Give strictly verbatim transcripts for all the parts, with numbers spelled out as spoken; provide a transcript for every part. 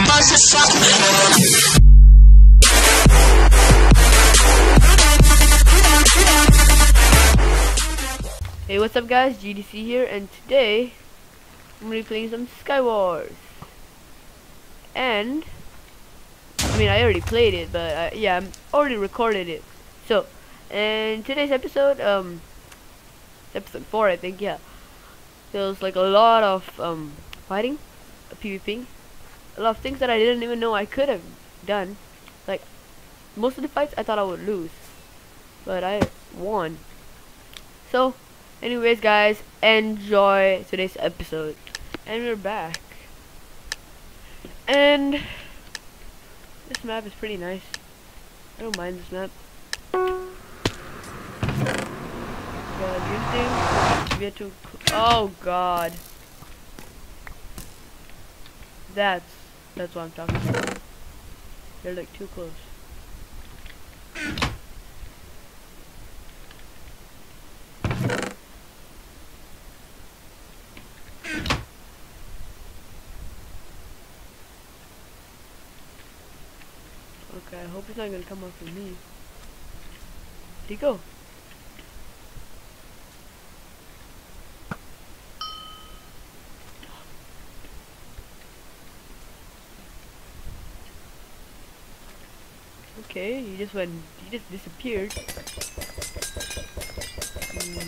motherfucker. Hey, what's up guys, G D C here, and today I'm going to be playing some SkyWars. And I mean, I already played it, but I, yeah, I'm already recorded it. So, and today's episode, um, episode four I think, yeah. There was like a lot of um, fighting, PvPing, a lot of things that I didn't even know I could have done. Like, most of the fights I thought I would lose, but I won. So, anyways guys, enjoy today's episode. And we're back. And this map is pretty nice. I don't mind this map. But good thing we had to. Oh god. That's that's what I'm talking about. They're like too close. I hope it's not gonna come up for me. Where'd he go? Okay, he just went. He just disappeared. Mm,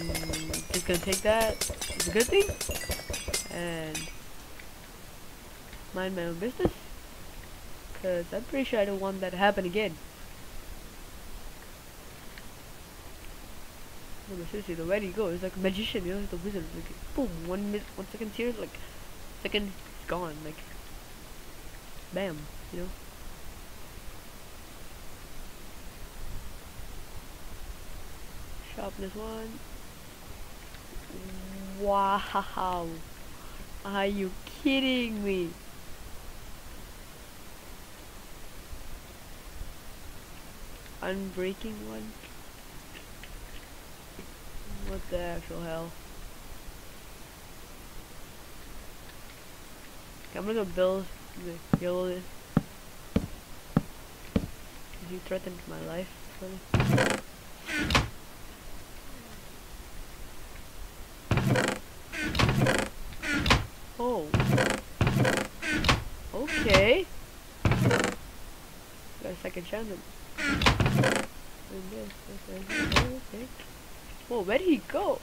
just gonna take that. It's a good thing. And mind my own business. Cause I'm pretty sure I don't want that to happen again. No, but seriously, the way he goes, like a magician, you know, the wizard, like boom, one minute, one second here, like second it's gone, like bam, you know. Sharpness one. Wow, are you kidding me? Unbreaking one? What the actual hell? I'm gonna build the kill this. He threatened my life, really. Oh. Okay. Got a second chance. Whoa, where did he go?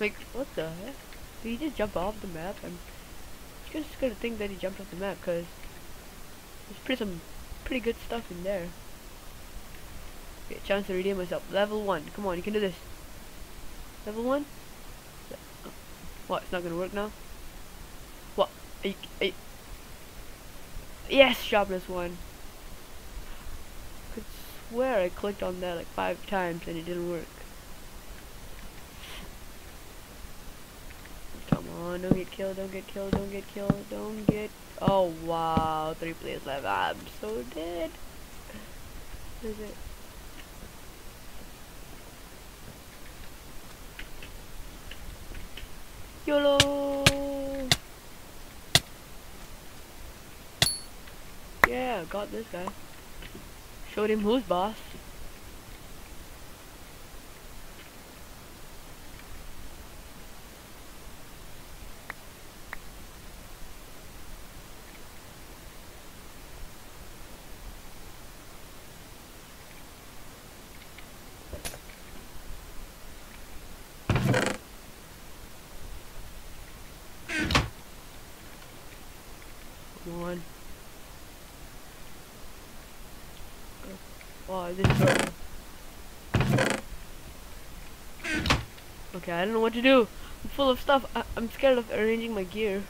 Like, what the heck? Did he just jump off the map? I'm just gonna think that he jumped off the map, cause there's pretty some pretty good stuff in there. Okay, chance to redeem myself. Level one. Come on, you can do this. Level one. What? It's not gonna work now. What? Are you, are you? Yes, sharpness one. I swear I clicked on that like five times and it didn't work. Come on, don't get killed, don't get killed, don't get killed, don't get. Oh wow, three players left. I'm so dead. What is it? YOLO! Yeah, got this guy. Showed him who's boss. Come on. Oh, this is broken. Okay, I don't know what to do. I'm full of stuff. I I'm scared of arranging my gear.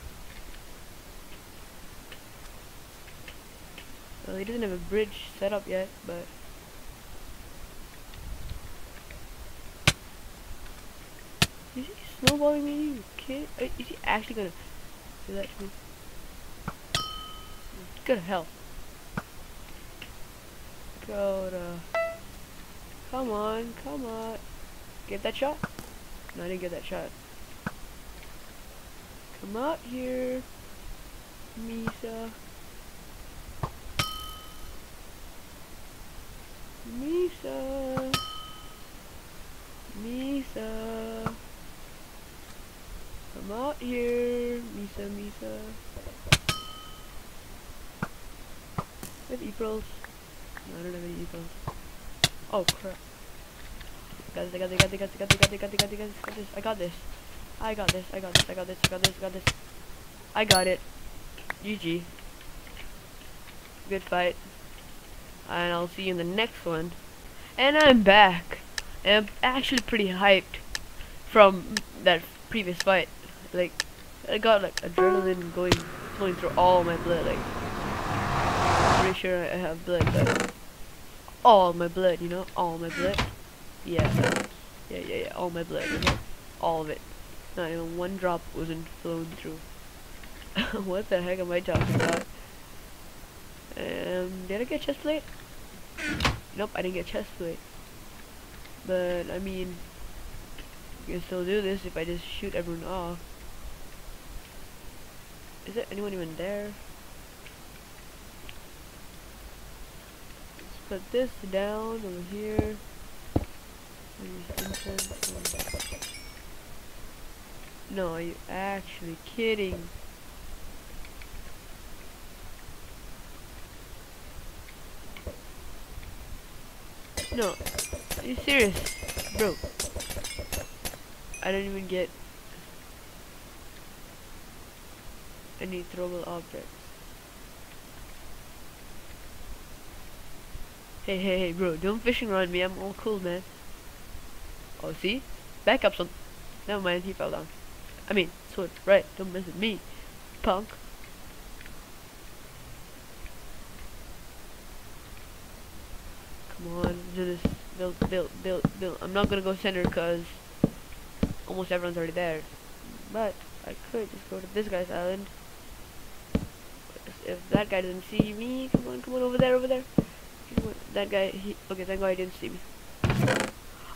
Well, he doesn't have a bridge set up yet, but is he snowballing me? Are you kidding? Is he actually gonna do that to me? Good hell. Go to. Come on, come on. Get that shot? No, I didn't get that shot. Come out here. Mise. uh, I have eprals. No, I don't have any eprals. Oh crap. Guys, I got this, I got this, I got this, I got this, I got this, I got this, I got this, I got this, I got this, I got this, I got this, I got it. G G. Good fight. And I'll see you in the next one. And I'm back. And I'm actually pretty hyped from that previous fight. Like, I got like adrenaline going, flowing through all my blood. Like, I'm pretty sure I have blood, but all my blood, you know, all my blood. Yeah, yeah, yeah, yeah, all my blood, you know? All of it. Not even one drop wasn't flowing through. What the heck am I talking about? Um, did I get chest plate? Nope, I didn't get chest plate. But I mean, you can still do this if I just shoot everyone off. Is there anyone even there? Let's put this down over here. No, are you actually kidding? No, are you serious, bro? I don't even get any throwable objects. Hey, hey, hey, bro! Don't fishing around me. I'm all cool, man. Oh, see? Back up some. Never mind. He fell down. I mean, sword. Right? Don't mess with me, punk. Come on, do this. Build, build, build, build. I'm not gonna go center because almost everyone's already there. But I could just go to this guy's island. If that guy doesn't see me, come on, come on, over there, over there. That guy, he, okay, thank God he didn't see me.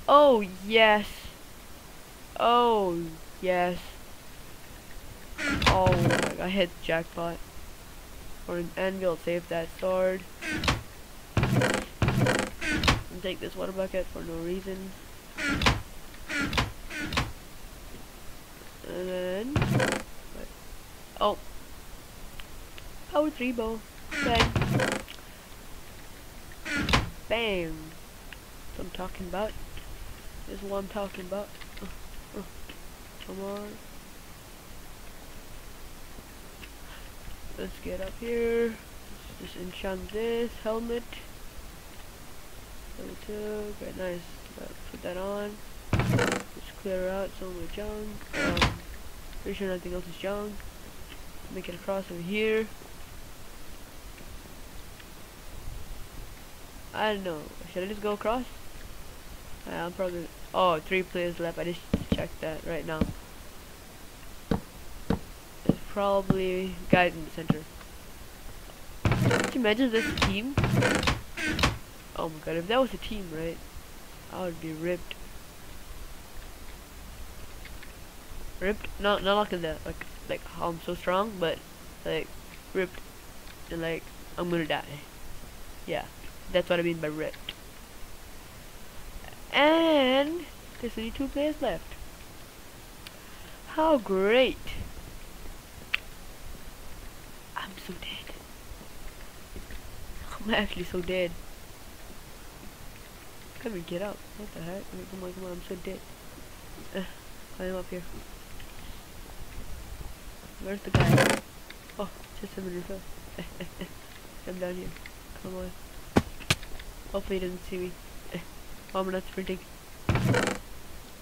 Oh, yes. Oh, yes. Oh, my God, I hit jackpot. Or an anvil, save that sword. And take this water bucket for no reason. And then... But, oh. Power three bow. Bang. Bang. That's what I'm talking about. This is what I'm talking about. Uh, uh, come on. Let's get up here. Let's just enchant this helmet. Level two. Very nice. Let's put that on. Let's clear out some of the junk. Um, pretty sure nothing else is junk. Make it across over here. I don't know. Should I just go across? Uh, I'm probably. Oh, three players left. I just checked that right now. There's probably guidance center. Can you imagine this team? Oh my God! If that was a team, right? I would be ripped. Ripped? Not not like in that. Like like how I'm so strong, but like ripped, and like I'm gonna die. Yeah. That's what I mean by ripped. And there's only two players left. How great! I'm so dead. I'm actually so dead. I can't even get up. What the heck? I mean, come on, come on! I'm so dead. Uh, climb up here. Where's the guy? Oh, just a minute. I'm down here. Come on. Hopefully he doesn't see me. Oh, I'm not sprinting.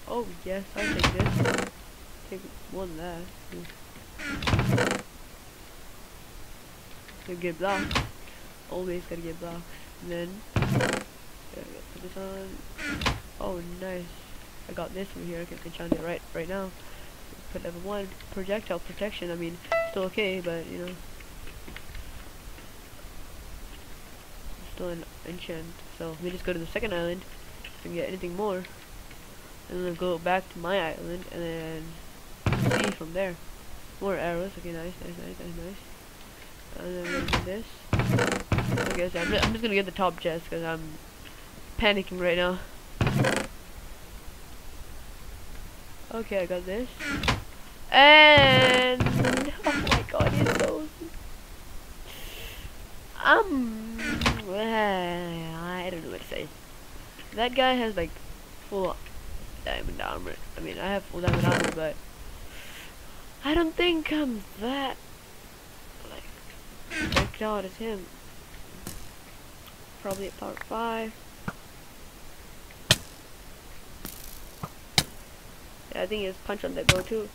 Oh yes, I'll take this. Take one there. Mm. Gonna get blocked. Always gotta get blocked. And then put this on. Oh nice. I got this from here. I can enchant it right right now. Put level one. Projectile protection, I mean, still okay, but you know. An enchant, so we just go to the second island and get anything more, and then go back to my island and then see from there. More arrows, okay, nice, nice, nice, nice, nice. And then we're gonna do this. I guess I'm, I'm just gonna get the top chest because I'm panicking right now. Okay, I got this, and oh my that guy has like full diamond armor. I mean, I have full diamond armor, but I don't think I'm that like decked out as him. Probably at part five. Yeah, I think he has punch on that go too.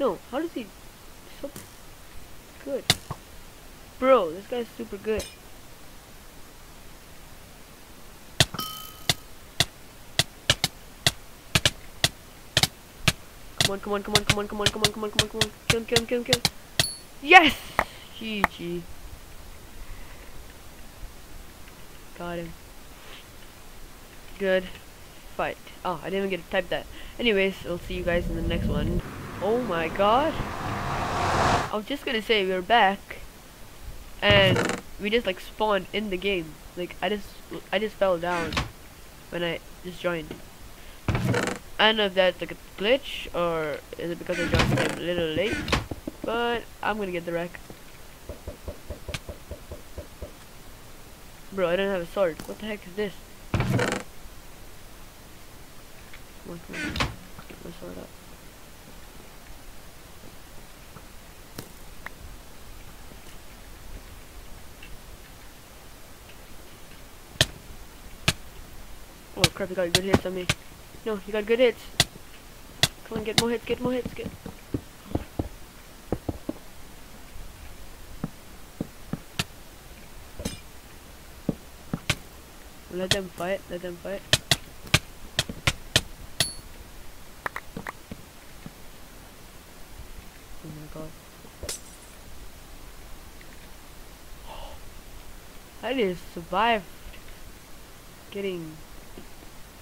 No, how does he? So good, bro. This guy's super good. Come on, come on, come on, come on, come on, come on, come on, come on, come on. Kill him, kill him, kill him, kill him. Yes! G G. Got him. Good fight. Oh, I didn't even get to type that. Anyways, we'll see you guys in the next one. Oh my god. I was just gonna say, we're back. And we just like spawned in the game. Like, I just, I just fell down when I just joined. I don't know if that's like a glitch or is it because I joined a little late, but I'm gonna get the wreck. Bro, I don't have a sword. What the heck is this? Come on, come on. Get my sword up. Oh crap, he got good hits on me. No, you got good hits. Come on, get more hits, get more hits, get. Let them fight, let them fight. Oh my god. I just survived getting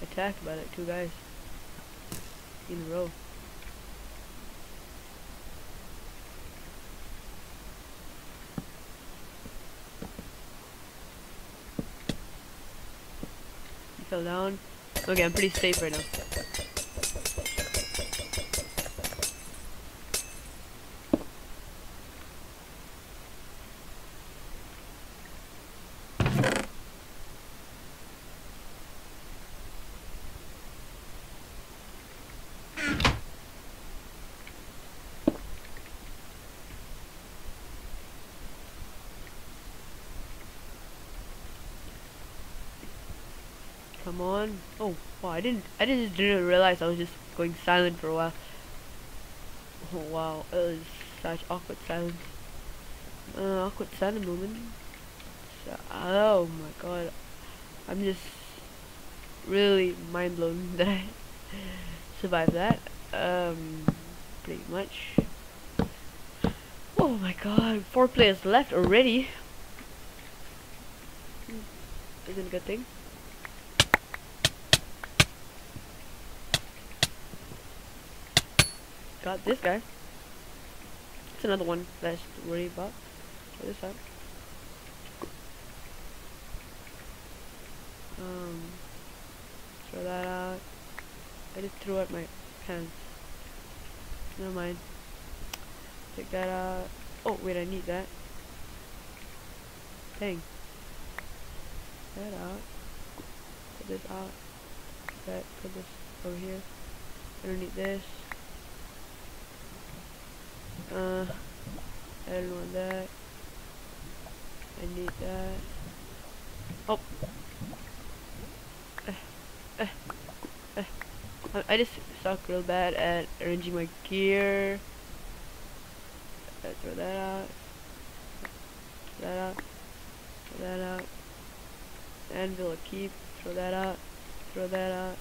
attacked by like two guys in a row. He fell down. Okay, I'm pretty safe right now. Come on. Oh, wow, I didn't, I just didn't realize I was just going silent for a while. Oh, wow, it was such awkward silence. Uh, awkward silent moment. So, oh my god. I'm just really mind blown that I survived that. Um, pretty much. Oh my god, four players left already. Isn't a good thing. Got this guy. It's another one that I should worry about. Check this out. Um, throw that out. I just threw out my pants. Never mind. Take that out. Oh wait, I need that. Dang. That out. Put this out. Put that. Put this over here. I don't need this. Uh, I don't want that. I need that. Oh. Uh, uh, uh. I, I just suck real bad at arranging my gear. Uh, throw that out. Throw that out. Throw that out. Anvil keep. Throw that out. Throw that out.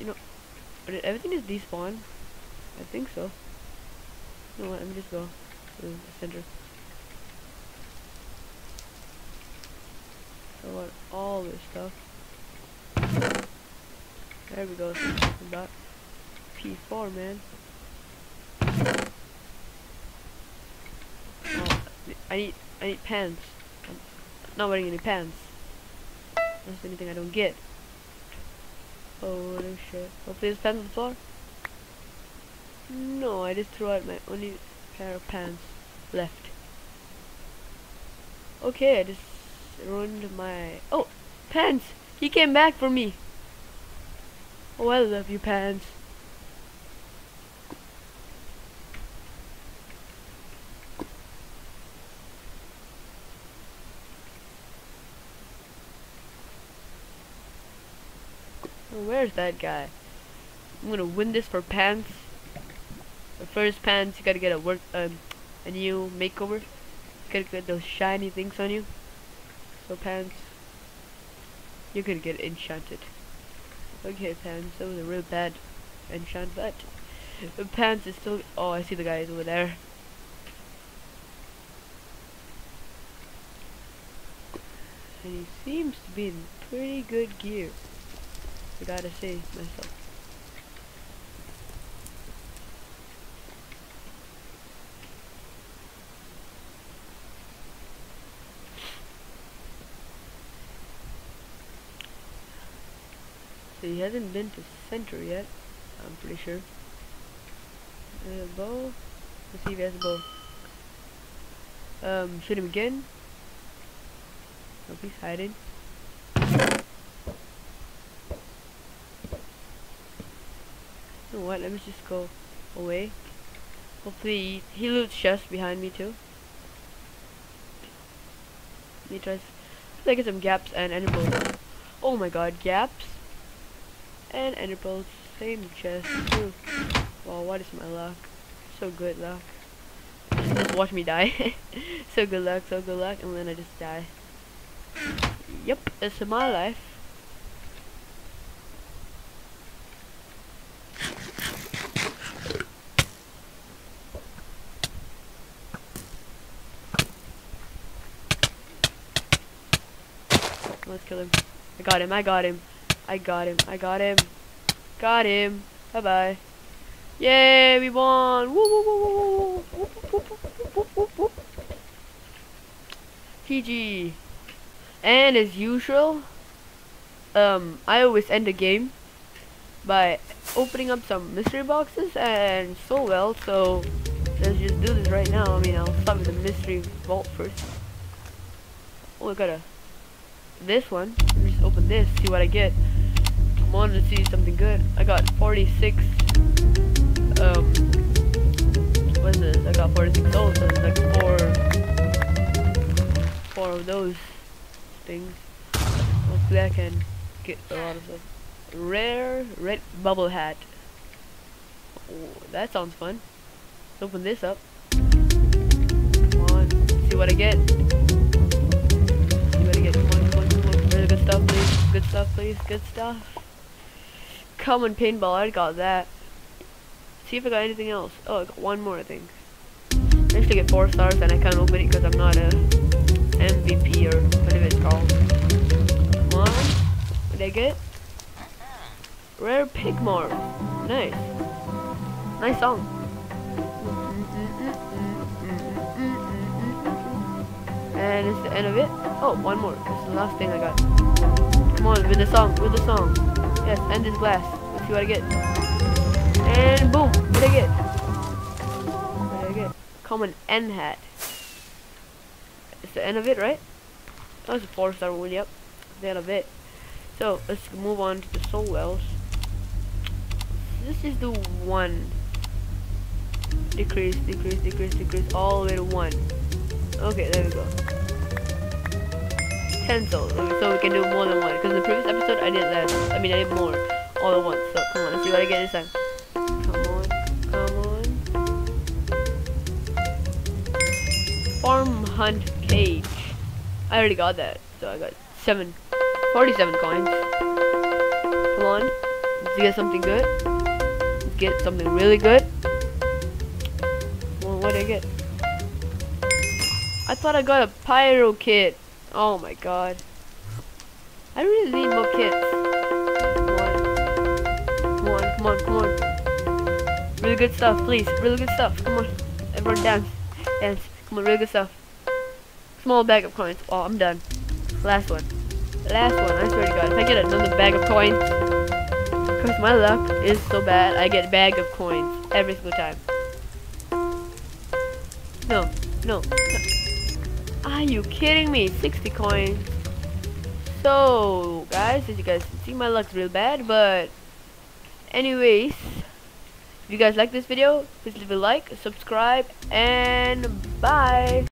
You know. Did everything just despawn? I think so. You know what, let me just go to the center. I want all this stuff. There we go. About P four, man. Oh, I need I need pants. I'm not wearing any pants. That's the only thing I don't get. Holy shit. Hopefully this pants on the floor. No, I just threw out my only pair of pants left. Okay, I just ruined my... Oh! Pants! He came back for me! Oh, I love you, Pants. Where's that guy? I'm gonna win this for Pants. But first, Pants, you gotta get a work, um, a new makeover. You gotta get those shiny things on you. So, Pants, you're gonna get enchanted. Okay, Pants, that was a real bad enchant, but Pants is still. Oh, I see the guys over there. And he seems to be in pretty good gear. I gotta say myself. So he hasn't been to center yet, I'm pretty sure. Uh, bow. Let's see if he has a bow. Um, shoot him again. Hope he's hiding. You know what, let me just go away. Hopefully he loots chests behind me too. Let me try to get some gaps and ender pearls. Oh my god, gaps and ender pearls, same chest too. Wow, what is my luck? So good luck. Just watch me die. So good luck, so good luck, and then I just die. Yep, that's my life. Let's kill him. I got him, I got him, I got him, I got him, got him, bye bye. Yay, we won! Woo woo woo woo woo woo woo woo woo. G G. And as usual, um, I always end the game by opening up some mystery boxes and so well, so let's just do this right now. I mean, I'll start with the mystery vault first. Oh, I gotta... this one. Just open this, see what I get. I want to see something good. I got forty-six. Um, what is this? I got forty-six gold. So it's like four, four of those things. Hopefully, I can get a lot of stuff. Rare red bubble hat. Oh, that sounds fun. Let's open this up. Come on, see what I get. Good stuff, please. Good stuff, please. Good stuff. Common paintball. I got that. See if I got anything else. Oh, I got one more, I think. I actually get four stars and I can't open it because I'm not a M V P or whatever it's called. Come on. What did I get? Rare Pigmar. Nice. Nice song. And it's the end of it. Oh, one more. That's the last thing I got. Come on, with the song, with the song. Yes, end this glass. Let's see what I get. And boom, what did I get? What did I get? Common N hat. It's the end of it, right? That was a four-star one, yep. The end of it. So let's move on to the soul wells. This is the one. Decrease, decrease, decrease, decrease, all the way to one. Okay, there we go. ten souls, so we can do more than one. Because in the previous episode, I did less. I mean, I did more all at once. So come on, let's see what I get this time. Come on, come on. Farm hunt cage. I already got that, so I got seven, forty-seven coins. Come on, let's get something good. Let's get something really good. Well, what did I get? I thought I got a pyro kit. Oh my god. I really need more kits. Come on. Come on, come on, come on. Really good stuff, please. Really good stuff. Come on. Everyone dance. Dance. Come on, really good stuff. Small bag of coins. Oh, I'm done. Last one. Last one. I swear to god. If I get another bag of coins, because my luck is so bad, I get a bag of coins every single time. No. No. No. Are you kidding me? sixty coins. So guys, as you guys can see, my luck's real bad, but anyways, if you guys like this video, please leave a like, subscribe, and bye.